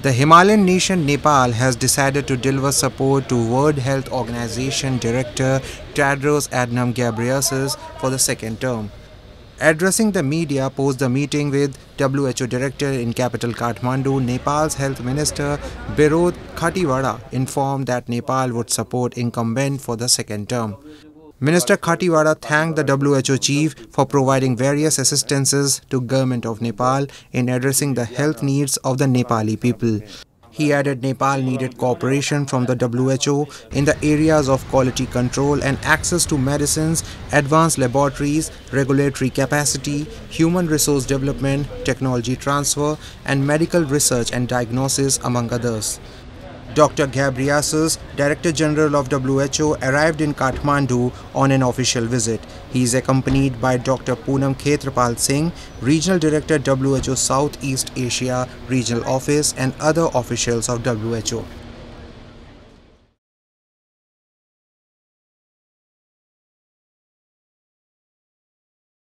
The Himalayan nation Nepal has decided to deliver support to World Health Organization Director Tedros Adhanom Ghebreyesus for the second term. Addressing the media post the meeting with WHO Director in capital Kathmandu, Nepal's Health Minister Birodh Khatiwada informed that Nepal would support incumbent for the second term. Minister Khatiwada thanked the WHO chief for providing various assistances to government of Nepal in addressing the health needs of the Nepali people. He added Nepal needed cooperation from the WHO in the areas of quality control and access to medicines, advanced laboratories, regulatory capacity, human resource development, technology transfer, and medical research and diagnosis, among others. Dr. Ghebreyesus, Director General of WHO, arrived in Kathmandu on an official visit. He is accompanied by Dr. Poonam Khetrapal Singh, Regional Director WHO Southeast Asia Regional Office, and other officials of WHO.